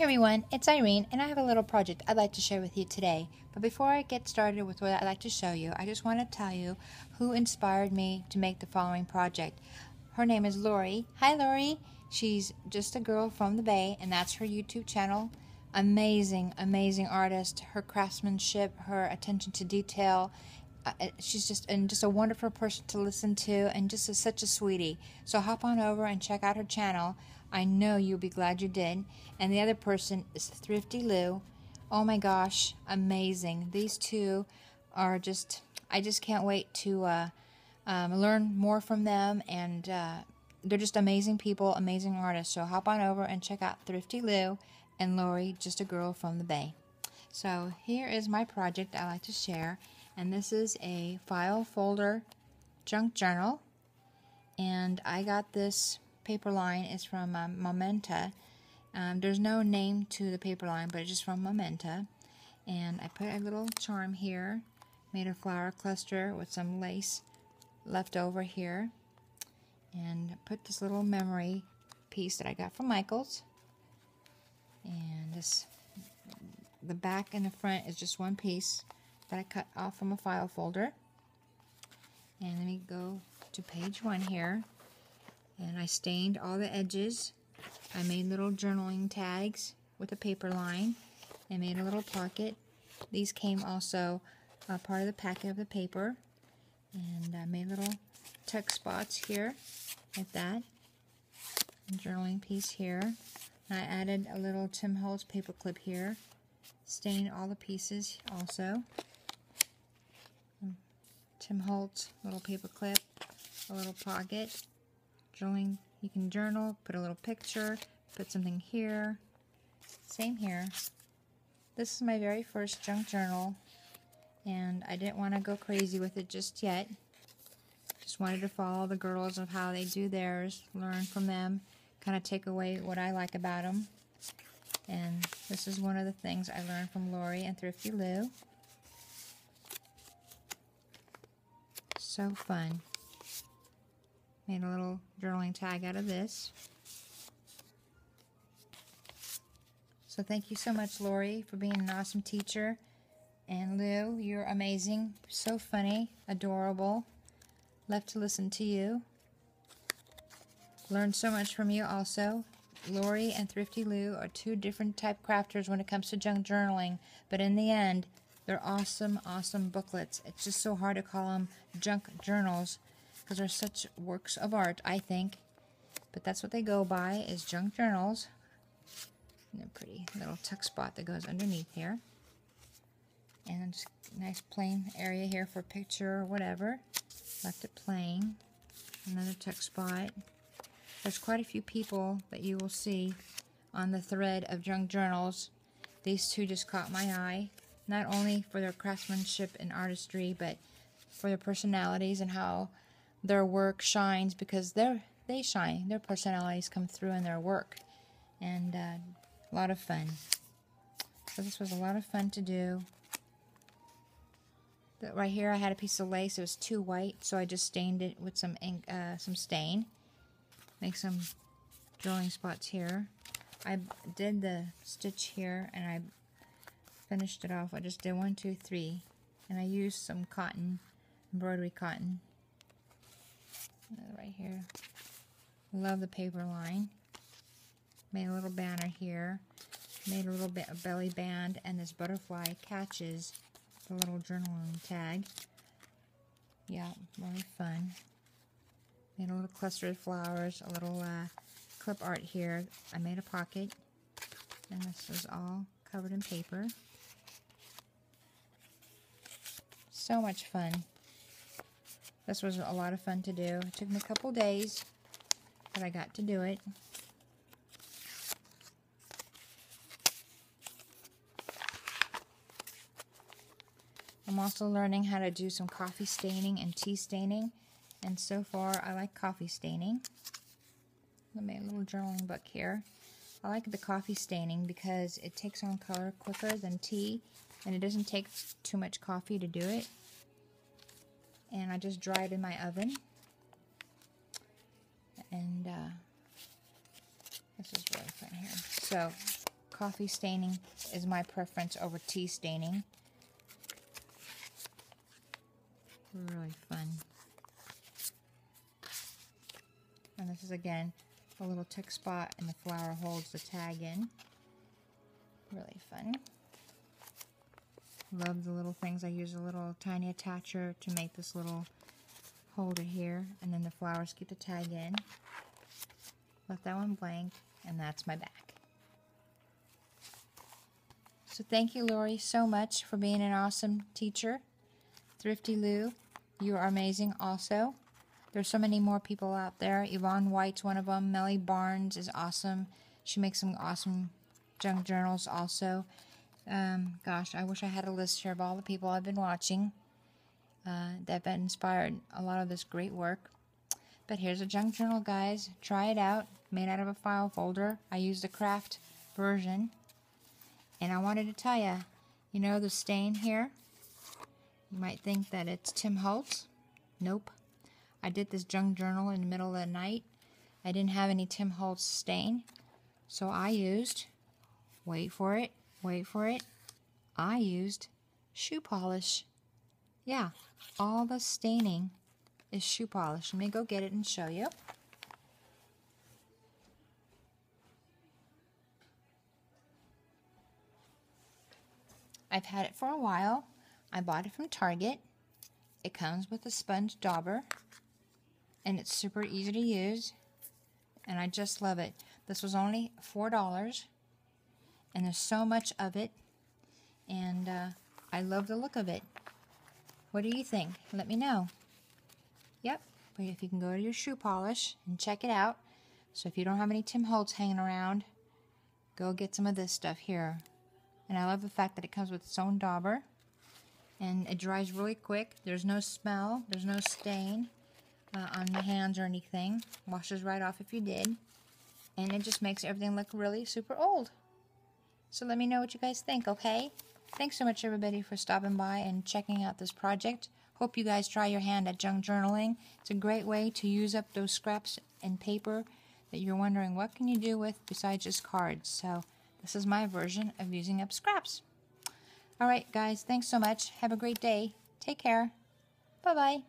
Hey everyone, it's Irene, and I have a little project I'd like to share with you today. But before I get started with what I'd like to show you, I just want to tell you who inspired me to make the following project. Her name is Lori. Hi Lori. She's just a girl from the Bay, and that's her YouTube channel. Amazing, amazing artist. Her craftsmanship, her attention to detail. She's just a wonderful person to listen to, and just such a sweetie. So hop on over and check out her channel. I know you'll be glad you did. And the other person is Thrifty Lou. Oh my gosh, amazing. These two are I just can't wait to learn more from them, and they're just amazing people, amazing artists. So hop on over and check out Thrifty Lou and Lori, just a girl from the Bay. So here is my project I like to share, and this is a file folder junk journal, and I got this paper line. It's from Memento. There's no name to the paper line, but it's just from Memento, and I put a little charm here, made a flower cluster with some lace left over here, and put this little memory piece that I got from Michaels, and this, the back and the front is just one piece that I cut off from a file folder. And let me go to page one here, and I stained all the edges. I made little journaling tags with a paper line and made a little pocket. These came also part of the packet of the paper, and I made little tuck spots here like that, and journaling piece here, and I added a little Tim Holtz paper clip here. Stained all the pieces also. Tim Holtz, little paper clip, a little pocket. Journaling, you can journal, put a little picture, put something here. Same here. This is my very first junk journal, and I didn't want to go crazy with it just yet. Just wanted to follow the girls of how they do theirs, learn from them, kind of take away what I like about them. And this is one of the things I learned from Lori and Thrifty Lou. So fun. Made a little journaling tag out of this. So thank you so much, Lori, for being an awesome teacher. And Lou, you're amazing. So funny. Adorable. Love to listen to you. Learned so much from you also. Lori and Thrifty Lou are two different type crafters when it comes to junk journaling, but in the end, they're awesome, awesome booklets. It's just so hard to call them junk journals, because they're such works of art, I think. But that's what they go by, is junk journals. And a pretty little tuck spot that goes underneath here. And just a nice plain area here for a picture or whatever. Left it plain. Another tuck spot. There's quite a few people that you will see on the thread of junk journals. These two just caught my eye, not only for their craftsmanship and artistry, but for their personalities and how their work shines, because they shine. Their personalities come through in their work, and a lot of fun. So this was a lot of fun to do. But right here I had a piece of lace. It was too white, so I just stained it with some ink, some stain. Make some journaling spots here. I did the stitch here, and I finished it off. I just did 1, 2, 3, and I used some cotton, embroidery cotton, right here. Love the paper line. Made a little banner here. Made a little bit of belly band, and this butterfly catches the little journaling tag. Yeah, really fun. Made a little cluster of flowers, a little clip art here. I made a pocket, and this was all covered in paper. So much fun. This was a lot of fun to do. It took me a couple days, but I got to do it. I'm also learning how to do some coffee staining and tea staining. And so far, I like coffee staining. I made a little journaling book here. I like the coffee staining because it takes on color quicker than tea, and it doesn't take too much coffee to do it. And I just dry it in my oven. And this is really fun here. So, Coffee staining is my preference over tea staining. Really fun. And this is again a little tick spot, and the flower holds the tag in. Really fun. Love the little things. I use a little tiny attacher to make this little holder here, and then the flowers keep the tag in. Left that one blank, and that's my back. So thank you, Lori, so much for being an awesome teacher. Thrifty Lou, you are amazing also. There's so many more people out there. Yvonne White's one of them. Melly Barnes is awesome. She makes some awesome junk journals also. Gosh, I wish I had a list here of all the people I've been watching that have been inspired a lot of this great work. But here's a junk journal, guys. Try it out. Made out of a file folder. I used the craft version. And I wanted to tell you, you know the stain here? You might think that it's Tim Holtz. Nope. I did this junk journal in the middle of the night. I didn't have any Tim Holtz stain. So I used, wait for it, I used shoe polish. Yeah, all the staining is shoe polish. Let me go get it and show you. I've had it for a while. I bought it from Target. It comes with a sponge dauber, and it's super easy to use, and I just love it. This was only $4, and there's so much of it, and I love the look of it. What do you think? Let me know. Yep, but if you can go to your shoe polish and check it out. So if you don't have any Tim Holtz hanging around, go get some of this stuff here. And I love the fact that it comes with its own dauber, and it dries really quick. There's no smell, there's no stain on your hands or anything. Washes right off if you did. And it just makes everything look really super old. So let me know what you guys think, okay? Thanks so much, everybody, for stopping by and checking out this project. Hope you guys try your hand at junk journaling. It's a great way to use up those scraps and paper that you're wondering what can you do with besides just cards. So this is my version of using up scraps. All right, guys, thanks so much. Have a great day. Take care. Bye-bye.